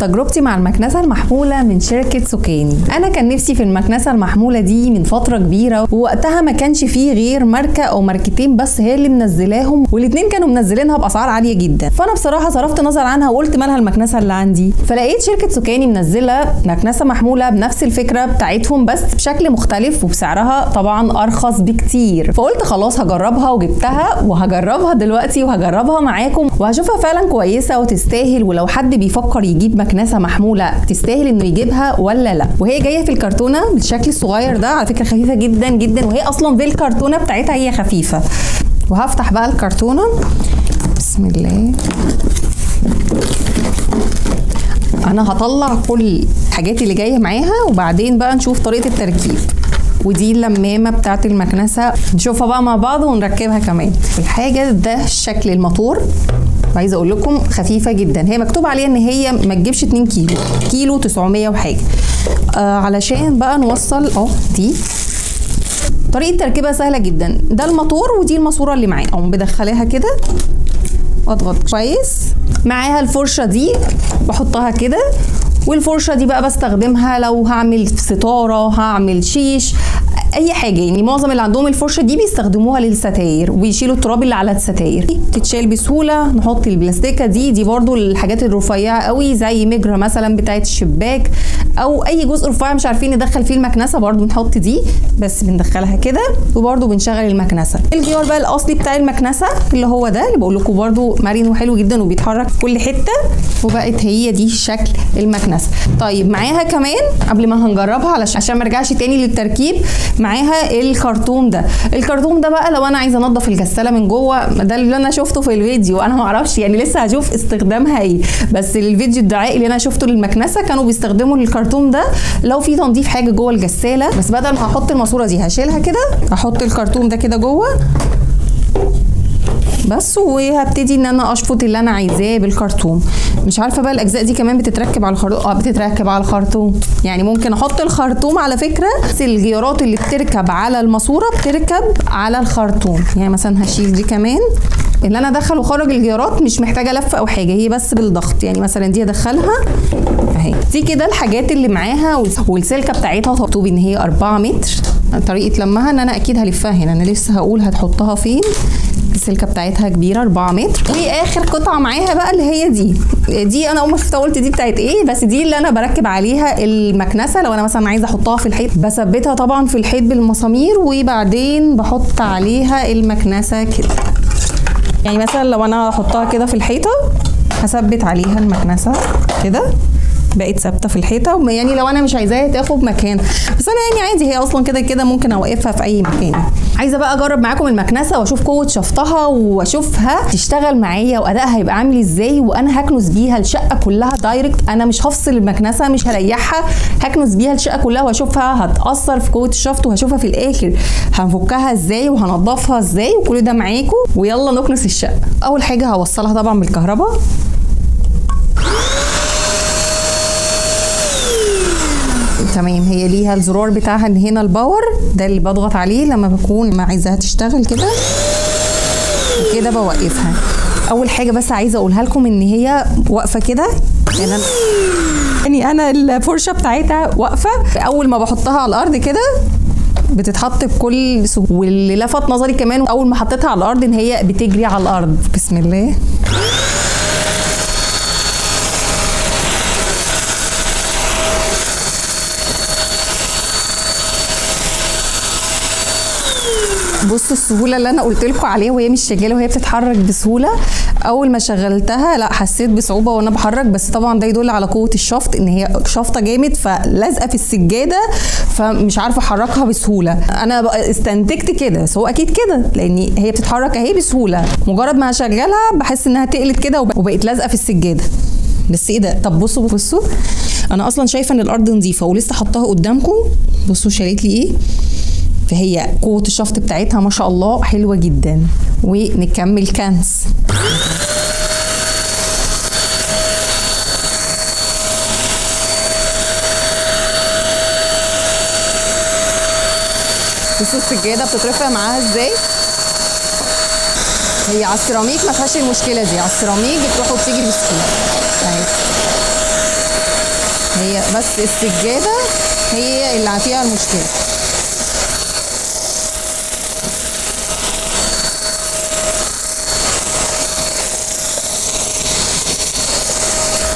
تجربتي مع المكنسه المحموله من شركه سوكاني. انا كان نفسي في المكنسه المحموله دي من فتره كبيره، ووقتها ما كانش فيه غير ماركه او ماركتين بس هي اللي منزلاهم، والاتنين كانوا منزلينها باسعار عاليه جدا. فانا بصراحه صرفت نظر عنها وقلت مالها المكنسه اللي عندي، فلقيت شركه سوكاني منزله مكنسه محموله بنفس الفكره بتاعتهم بس بشكل مختلف وبسعرها طبعا ارخص بكتير. فقلت خلاص هجربها، وجبتها وهجربها دلوقتي وهجربها معاكم وهشوفها فعلا كويسه وتستاهل، ولو حد بيفكر يجيب مكنسه محموله تستاهل انه يجيبها ولا لا. وهي جايه في الكرتونه بالشكل الصغير ده، على فكره خفيفه جدا جدا، وهي اصلا بالكرتونه بتاعتها هي خفيفه. وهفتح بقى الكرتونه، بسم الله. انا هطلع كل الحاجات اللي جايه معاها وبعدين بقى نشوف طريقه التركيب. ودي اللمامه بتاعه المكنسه، نشوفها بقى مع بعض ونركبها كمان. الحاجه ده الشكل الموتور، عايزه اقول لكم خفيفه جدا. هي مكتوب عليها ان هي ما تجيبش 2 كيلو، كيلو 900 وحاجه، علشان بقى نوصل. دي طريقه تركيبها سهله جدا. ده الموتور ودي الماسوره اللي معاه، اقوم بدخلها كده واضغط كويس. معاها الفرشه دي بحطها كده، والفرشه دي بقى بستخدمها لو هعمل ستاره، هعمل شيش، اي حاجه. يعني معظم اللي عندهم الفرشه دي بيستخدموها للستاير وبيشيلوا التراب اللي على الستاير، تتشال بسهوله. نحط البلاستيكه دي برضو الحاجات الرفيعه قوي زي مجره مثلا بتاعه الشباك، او اي جزء رفيع مش عارفين ندخل فيه المكنسه برضو بنحط دي، بس بندخلها كده وبرضو بنشغل المكنسه. الجيار بقى الاصلي بتاع المكنسه اللي هو ده، اللي بقول لكم برضو مرن وحلو جدا وبيتحرك في كل حته. وبقت هي دي شكل المكنسه. طيب معاها كمان قبل ما هنجربها علشان ما ارجعش تاني للتركيب، معاها الكرتون ده. الكرتون ده بقى لو انا عايزه انضف الغساله من جوه، ده اللي انا شفته في الفيديو. انا ما اعرفش يعني، لسه هشوف استخدامها ايه، بس الفيديو الدعائي اللي انا شفته للمكنسه كانوا بيستخدموا الكرتون ده لو في تنظيف حاجه جوه الغساله. بس بدل ما هحط الماسوره دي هشيلها كده، هحط الكرتون ده كده جوه بس، وهبتدي ان انا اشفط اللي انا عايزاه بالكرتون. مش عارفه بقى الاجزاء دي كمان بتتركب على الخرطوم. بتتركب على الخرطوم، يعني ممكن احط الخرطوم. على فكره الجيارات اللي بتركب على الماسوره بتركب على الخرطوم، يعني مثلا هشيل دي كمان. اللي انا ادخل وخرج الجيارات مش محتاجه لفه او حاجه، هي بس بالضغط. يعني مثلا دي ادخلها اهي، دي كده الحاجات اللي معاها. والسلكه بتاعتها مكتوب ان هي 4 متر. طريقه لمها ان انا اكيد هلفها هنا، انا لسه هقول هتحطها فين. السلكه بتاعتها كبيره 4 متر. واخر قطعه معاها بقى اللي هي دي انا اول ما شفتها قلت دي بتاعت ايه، بس دي اللي انا بركب عليها المكنسه لو انا مثلا عايزه احطها في الحيط. بثبتها طبعا في الحيط بالمسامير، وبعدين بحط عليها المكنسه كده. يعني مثلا لو انا هحطها كده في الحيطه هثبت عليها المكنسه كده، بقت ثابته في الحيطه. يعني لو انا مش عايزاها تاخد مكان، بس انا يعني عادي، هي اصلا كده كده ممكن اوقفها في اي مكان. عايزه بقى اجرب معاكم المكنسه واشوف قوه شفطها واشوفها تشتغل معايا وادائها هيبقى عامل ازاي، وانا هكنس بيها الشقه كلها دايركت. انا مش هفصل المكنسه، مش هريحها، هكنس بيها الشقه كلها واشوفها هتاثر في قوه الشفط، وهشوفها في الاخر هنفكها ازاي وهنضفها ازاي، وكل ده معاكم. ويلا نكنس الشقه. اول حاجه هوصلها طبعا بالكهرباء. تمام، هي ليها الزرار بتاعها ان هنا الباور ده اللي بضغط عليه لما بكون ما عايزاها تشتغل كده وكده بوقفها. اول حاجه بس عايزه اقولها لكم ان هي واقفه كده، يعني انا الفرشه بتاعتها واقفه. اول ما بحطها على الارض كده بتتحط بكل سهوله. واللي لفت نظري كمان اول ما حطيتها على الارض ان هي بتجري على الارض. بسم الله. بصوا السهوله اللي انا قلت لكم عليها، وهي مش شغاله وهي بتتحرك بسهوله. اول ما شغلتها لا حسيت بصعوبه وانا بحرك، بس طبعا ده يدل على قوه الشفط ان هي شفطه جامد، فلازقه في السجاده فمش عارفه احركها بسهوله. انا استنتجت كده، بس هو اكيد كده لان هي بتتحرك اهي بسهوله. مجرد ما هشغلها بحس انها تقلت كده وبقت لازقه في السجاده. بس ايه ده؟ طب بصوا انا اصلا شايفه ان الارض نظيفه ولسه حطاها قدامكم. بصوا شالت لي ايه، فهي قوة الشفط بتاعتها ما شاء الله حلوة جدا. ونكمل كنس. بصوا السجادة بتترفع معاها ازاي. هي على السيراميك ما فيهاش المشكلة دي، على السيراميك بتروح وبتيجي بسهولة. هي بس السجادة هي اللي فيها المشكلة.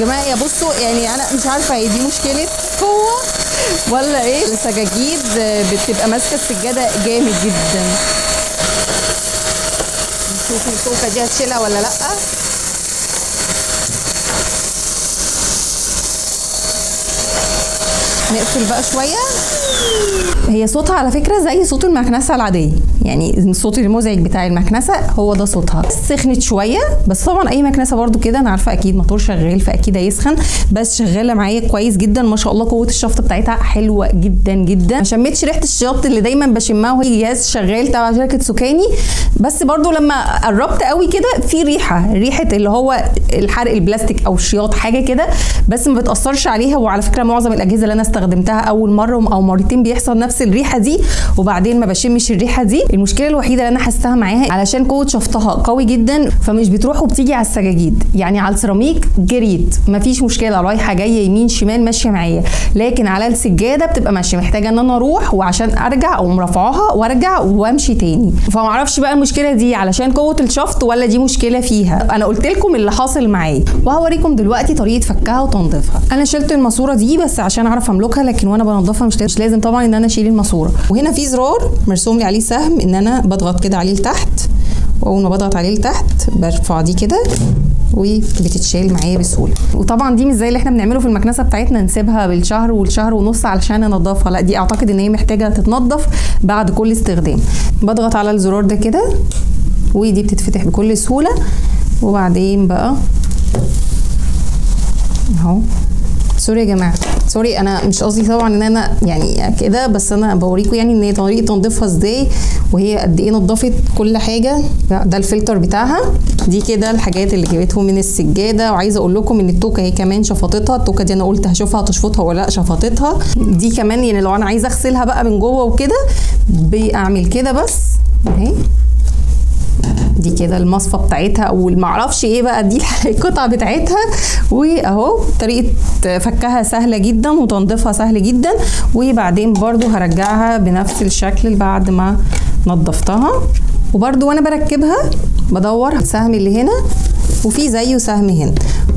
جماعة يا بصوا يعني انا مش عارفة هي دي مشكلة قوة ولا ايه، السجاجيد بتبقى ماسكة السجادة جامد جدا. نشوف السوكة دي هتشيلها ولا لأ. نقفل بقى شويه. هي صوتها على فكره زي صوت المكنسه العاديه، يعني الصوت المزعج بتاع المكنسه هو ده صوتها. سخنت شويه بس طبعا اي مكنسه برده كده، انا عارفه اكيد موتور شغال فاكيد هيسخن، بس شغاله معايا كويس جدا ما شاء الله. قوه الشفط بتاعتها حلوه جدا جدا، ما شمتش ريحه الشفط اللي دايما بشمها وهي جهاز شغال تبع شركه سوكاني، بس برده لما قربت قوي كده في ريحه اللي هو الحرق البلاستيك او الشياط حاجه كده، بس ما بتاثرش عليها. وعلى فكره معظم الاجهزه اللي انا استخدمتها اول مره او مرتين بيحصل نفس الريحه دي وبعدين ما بشمش الريحه دي. المشكله الوحيده اللي انا حستها معاها علشان قوه شفطها قوي جدا فمش بتروح وبتيجي على السجاجيد، يعني على السيراميك جريت مفيش مشكله رايحه جايه يمين شمال ماشيه معايا، لكن على السجاده بتبقى ماشيه محتاجه ان انا اروح وعشان ارجع او مرفعاها وارجع وامشي تاني. فما اعرفش بقى المشكله دي علشان قوه الشفط ولا دي مشكله فيها. انا قلت لكم اللي حاصل معايا وهوريكم دلوقتي طريقه فكها وتنظيفها. انا شلت الماسوره دي بس عشان اعرف املكها، لكن وانا بنضفها مش لازم طبعا ان انا اشيل الماسوره. وهنا في زرار مرسوم لي عليه سهم ان انا بضغط كده عليه لتحت، واول ما بضغط عليه لتحت برفع دي كده وبتتشال معايا بسهوله. وطبعا دي مش زي اللي احنا بنعمله في المكنسه بتاعتنا نسيبها بالشهر والشهر ونص علشان ننضفها، لا دي اعتقد ان هي محتاجه تتنضف بعد كل استخدام. بضغط على الزرار ده كده ودي بتتفتح بكل سهوله، وبعدين بقى اهو. سوري يا جماعه، سوري انا مش قصدي طبعا ان انا يعني كده، بس انا بوريكم يعني ان هي طريقه تنظيفها ازاي وهي قد ايه نضفت كل حاجه. ده الفلتر بتاعها، دي كده الحاجات اللي جابتهم من السجاده. وعايزه اقول لكم ان التوكه هي كمان شفطتها، التوكه دي انا قلت هشوفها تشفطها ولا لا، شفطتها. دي كمان يعني لو انا عايزه اغسلها بقى من جوه وكده بعمل كده بس اهي، دي كده المصفى بتاعتها او معرفش ايه بقى، دي القطعه بتاعتها. واهو طريقه فكها سهله جدا وتنظيفها سهل جدا. وبعدين برضو هرجعها بنفس الشكل بعد ما نظفتها. وبرضو وانا بركبها بدور على السهم اللي هنا وفي زيه سهم هنا،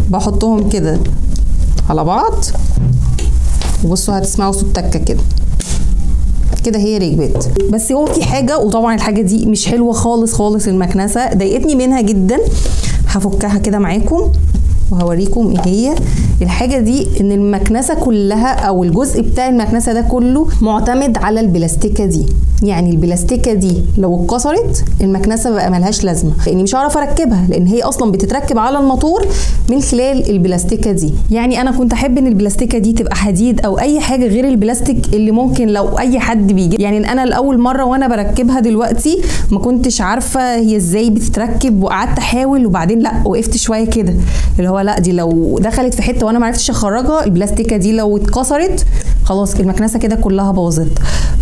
بحطهم كده على بعض وبصوا هتسمعوا صوت تكه كده كده هي ركبت. بس هو في حاجه وطبعا الحاجه دي مش حلوه خالص خالص، المكنسه ضايقتني منها جدا. هفكها كده معاكم وهوريكم ايه هي الحاجه دي. ان المكنسه كلها او الجزء بتاع المكنسه ده كله معتمد على البلاستيكه دي، يعني البلاستيكه دي لو اتكسرت المكنسه بقى ملهاش لازمه، لاني مش هعرف اركبها لان هي اصلا بتتركب على الموتور من خلال البلاستيكه دي. يعني انا كنت احب ان البلاستيكه دي تبقى حديد او اي حاجه غير البلاستيك اللي ممكن لو اي حد بيجي، يعني انا الاول مره وانا بركبها دلوقتي ما كنتش عارفه هي ازاي بتتركب وقعدت احاول، وبعدين لا وقفت شويه كده اللي هو لا دي لو دخلت في حته وانا ما عرفتش اخرجها البلاستيكه دي لو اتكسرت خلاص المكنسه كده كلها باظت.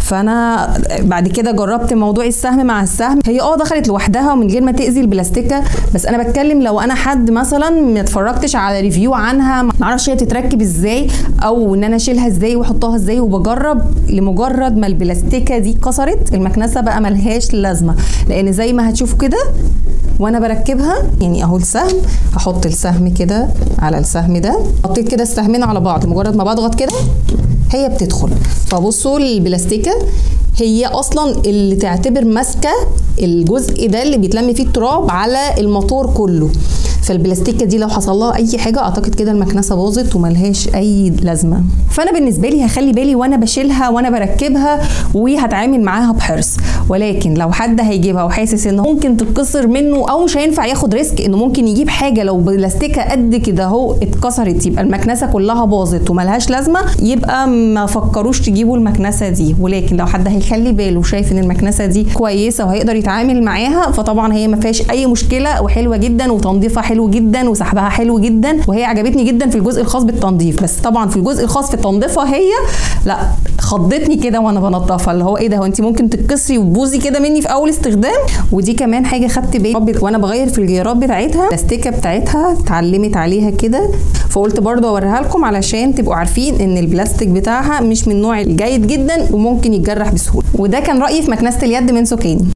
فانا بعد كده جربت موضوع السهم مع السهم، هي دخلت لوحدها ومن غير ما تاذي البلاستيكه، بس انا بتكلم لو انا حد مثلا ما اتفرجتش على ريفيو عنها ما اعرفش هي تتركب ازاي او ان انا اشيلها ازاي واحطها ازاي، وبجرب لمجرد ما البلاستيكه دي اتكسرت المكنسه بقى ملهاش لازمه. لان زي ما هتشوفوا كده وانا بركبها يعني اهو السهم، هحط السهم كده على السهم ده، حطيت كده السهمين على بعض مجرد ما بضغط كده هي بتدخل. فبصوا البلاستيكه هي اصلا اللي تعتبر ماسكه الجزء ده اللي بيتلم فيه التراب على الموتور كله، فالبلاستيكه دي لو حصل لها اي حاجه اعتقد كده المكنسه باظت وملهاش اي لازمه. فانا بالنسبه لي هخلي بالي وانا بشيلها وانا بركبها وهتعامل معاها بحرص، ولكن لو حد هيجيبها وحاسس انه ممكن تتكسر منه او مش هينفع ياخد ريسك انه ممكن يجيب حاجه لو بلاستيكه قد كده اهو اتكسرت يبقى المكنسه كلها باظت وملهاش لازمه، يبقى ما فكروش تجيبوا المكنسه دي. ولكن لو حد هيخلي باله وشايف ان المكنسه دي كويسه وهيقدر يتعامل معاها فطبعا هي ما فيهاش اي مشكله وحلوه جدا وتنظيفها حلو جدا وسحبها حلو جدا، وهي عجبتني جدا في الجزء الخاص بالتنظيف. بس طبعا في الجزء الخاص في تنظيفها هي لا خضتني كده وانا بنضفها، اللي هو ايه ده، هو انت ممكن تتكسري وتبوظي كده مني في اول استخدام. ودي كمان حاجه خدت بالي وانا بغير في الجيرات بتاعتها، الاستيكه بتاعتها اتعلمت عليها كده، فقلت برده اوريها لكم علشان تبقوا عارفين ان البلاستيك بتاعها مش من النوع الجيد جدا وممكن يتجرح بسهوله. وده كان رايي في مكنسه اليد من سوكاني.